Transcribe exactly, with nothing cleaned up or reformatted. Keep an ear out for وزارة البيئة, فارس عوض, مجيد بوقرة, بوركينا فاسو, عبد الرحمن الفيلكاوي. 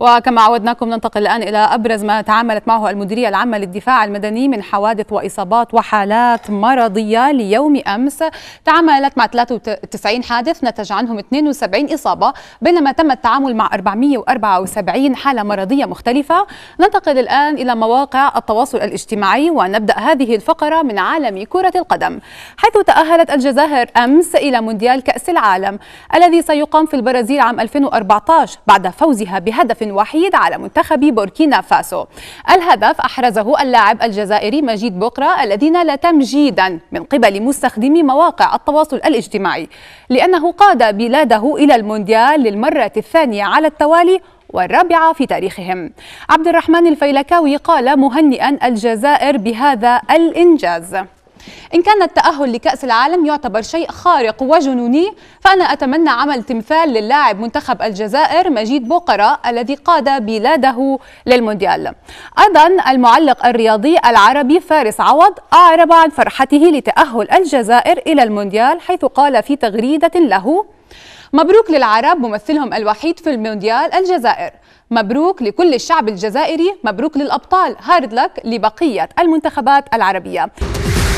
وكما عودناكم ننتقل الآن إلى أبرز ما تعاملت معه المديرية العامة للدفاع المدني من حوادث وإصابات وحالات مرضية ليوم أمس. تعاملت مع ثلاثة وتسعين حادث نتج عنهم اثنين وسبعين إصابة، بينما تم التعامل مع أربعمئة وأربعة وسبعين حالة مرضية مختلفة. ننتقل الآن إلى مواقع التواصل الاجتماعي، ونبدأ هذه الفقرة من عالم كرة القدم، حيث تأهلت الجزائر أمس إلى مونديال كأس العالم الذي سيقام في البرازيل عام ألفين وأربعة عشر بعد فوزها بهدف وحيد على منتخب بوركينا فاسو. الهدف أحرزه اللاعب الجزائري مجيد بوقرة الذي نال تمجيدا من قبل مستخدمي مواقع التواصل الاجتماعي، لأنه قاد بلاده إلى المونديال للمرة الثانية على التوالي والرابعة في تاريخهم. عبد الرحمن الفيلكاوي قال مهنئا الجزائر بهذا الإنجاز. إن كان التأهل لكأس العالم يعتبر شيء خارق وجنوني، فأنا أتمنى عمل تمثال للاعب منتخب الجزائر مجيد بوقرة الذي قاد بلاده للمونديال. أيضا المعلق الرياضي العربي فارس عوض أعرب عن فرحته لتأهل الجزائر إلى المونديال، حيث قال في تغريدة له: مبروك للعرب ممثلهم الوحيد في المونديال الجزائر، مبروك لكل الشعب الجزائري، مبروك للأبطال، هارد لك لبقية المنتخبات العربية.